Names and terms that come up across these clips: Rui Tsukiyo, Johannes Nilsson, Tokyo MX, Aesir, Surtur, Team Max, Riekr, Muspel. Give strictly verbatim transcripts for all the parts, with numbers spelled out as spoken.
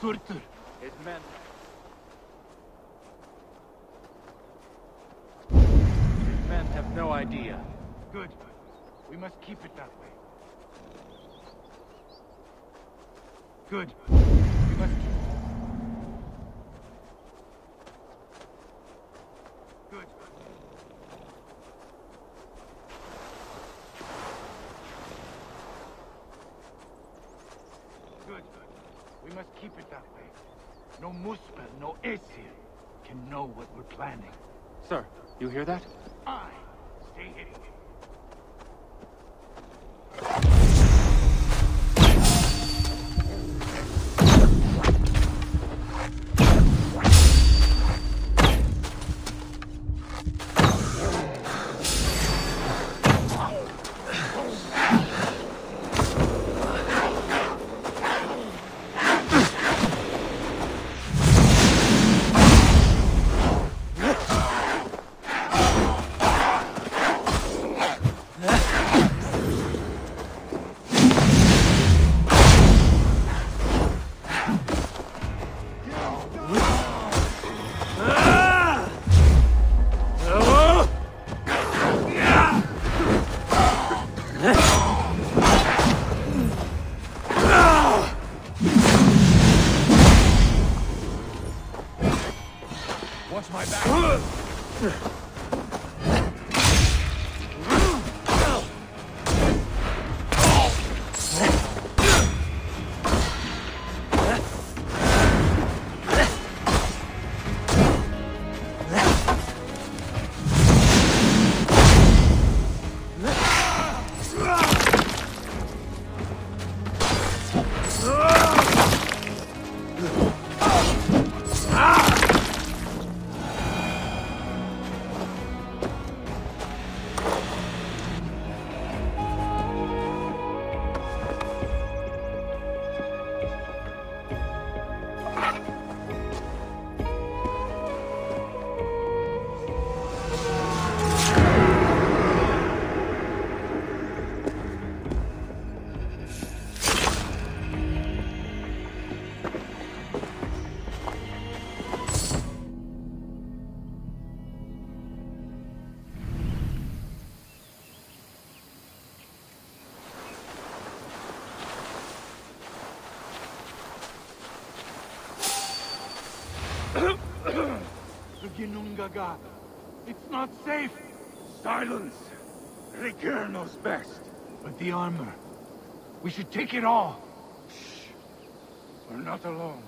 surtur his men. His men have no idea. Good. We must keep it that way. Good. We must keep it. Keep it that way. No Muspel, no Aesir can know what we're planning. Sir, you hear that? I stay hitting it. It's not safe! Silence! Riekr knows best. But the armor... we should take it all! Shh! We're not alone.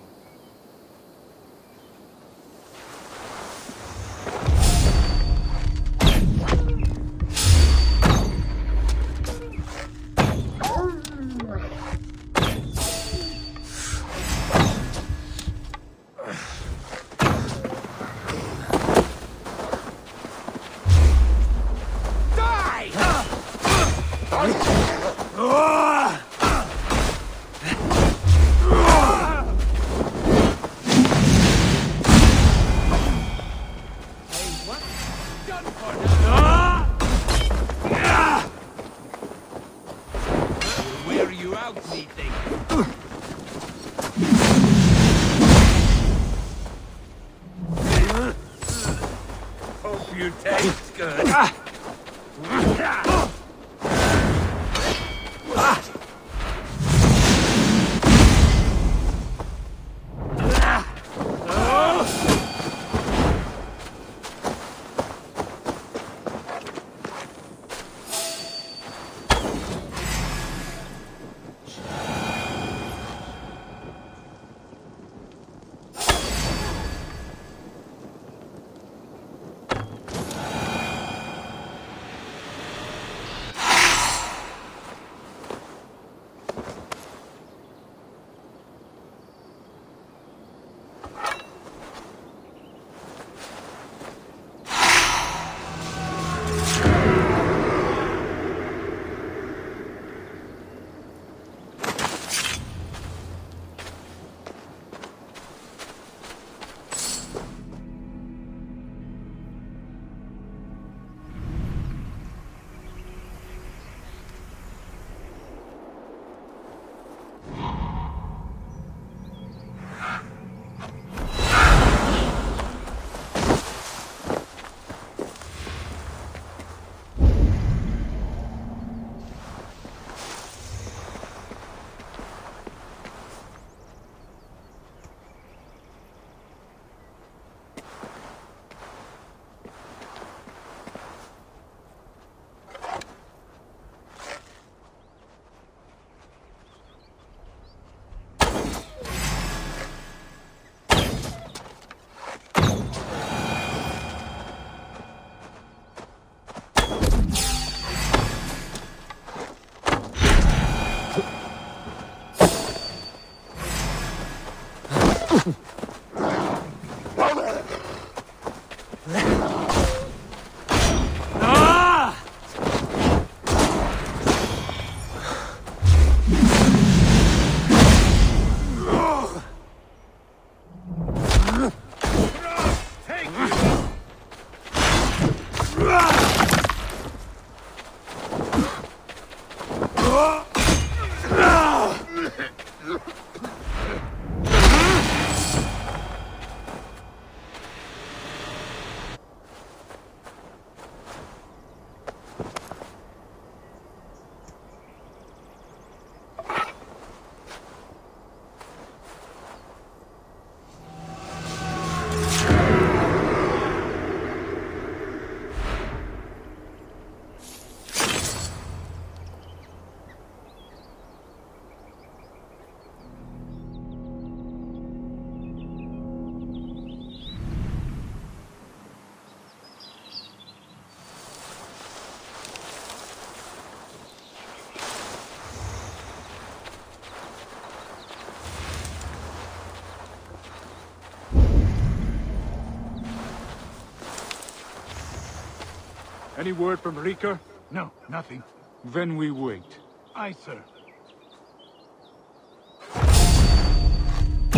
Any word from Riekr? No, nothing. Then we wait. Aye, sir.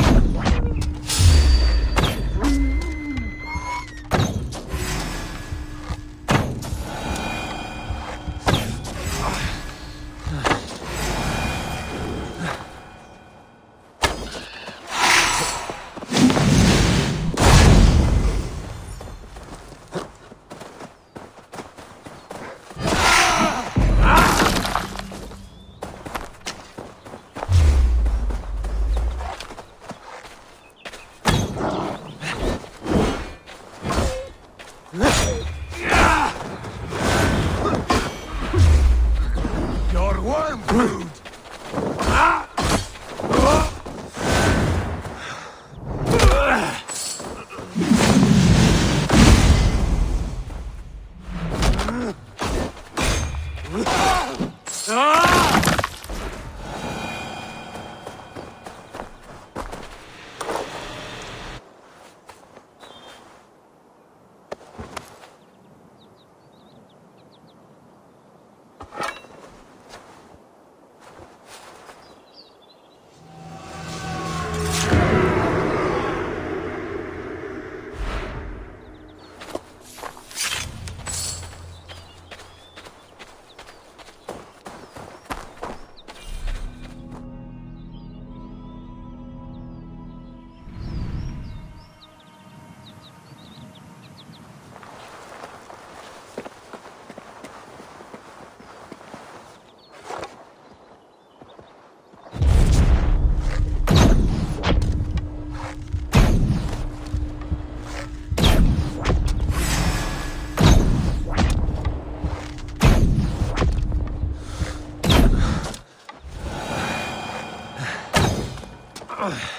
Riekr!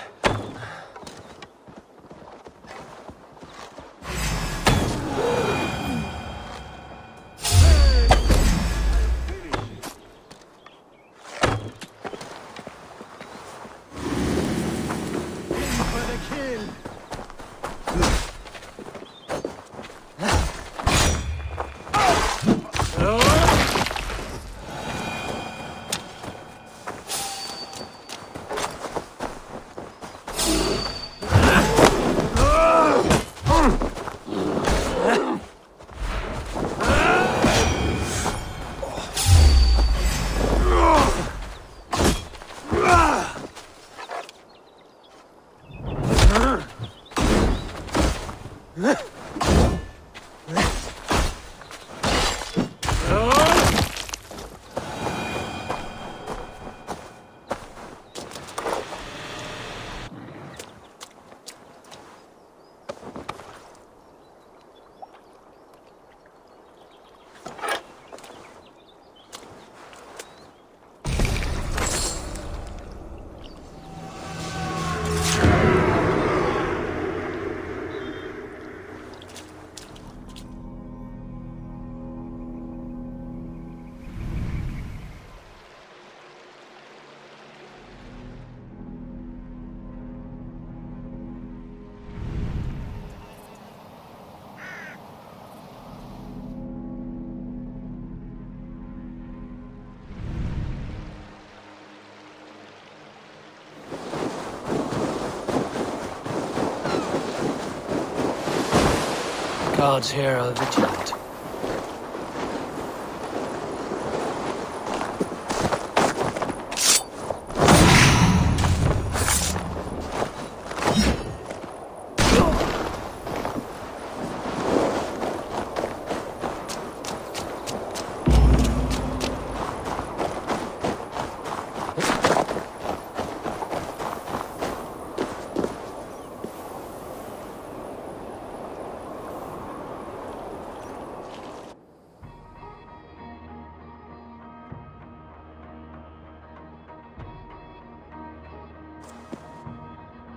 God's hair are vigilant.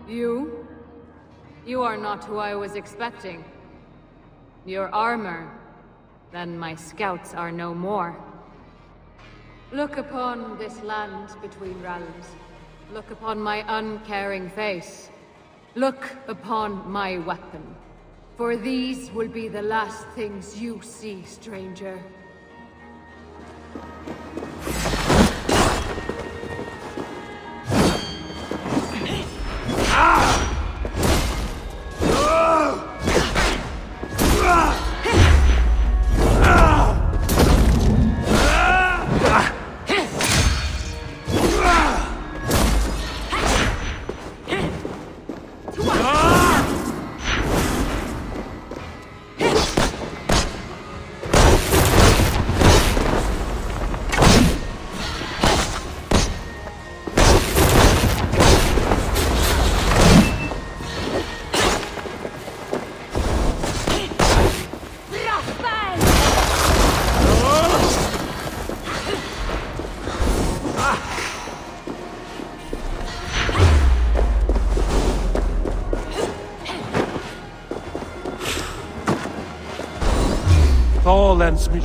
You? You are not who I was expecting. Your armor. Then my scouts are no more. Look upon this land between realms. Look upon my uncaring face. Look upon my weapon. For these will be the last things you see, stranger. All ends me.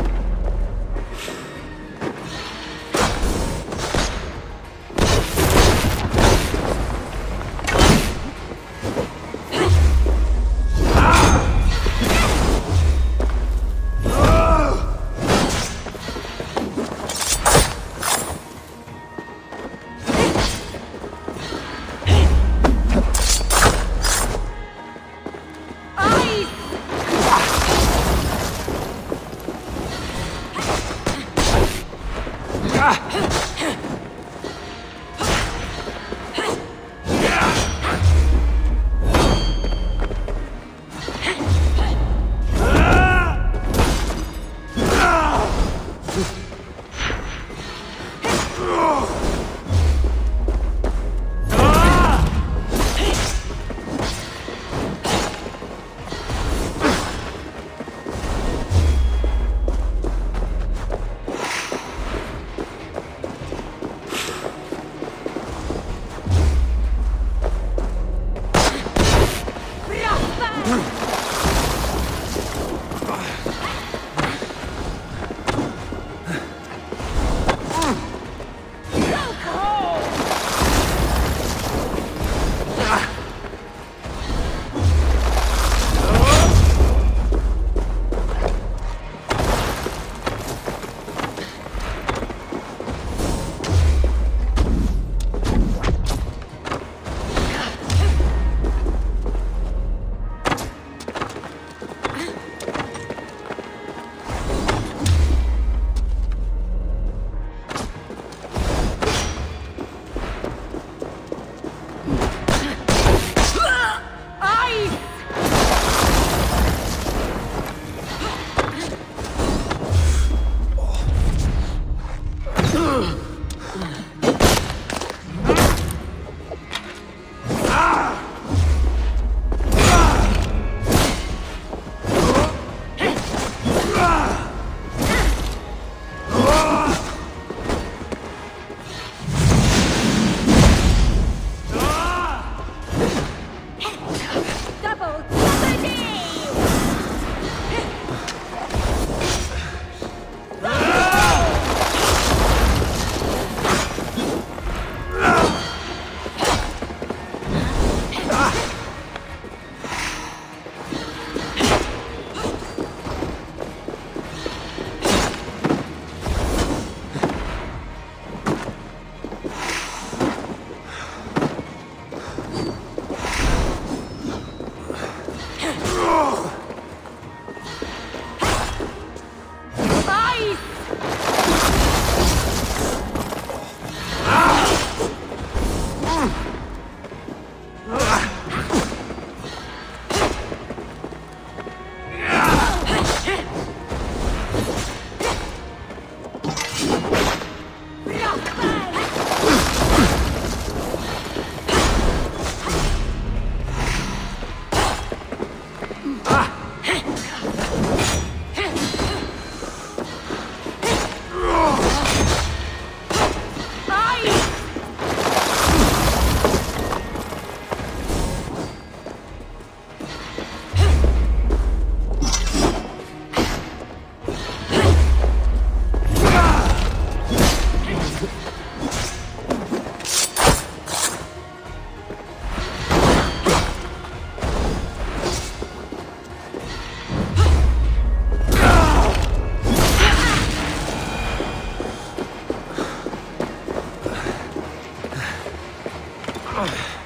哎。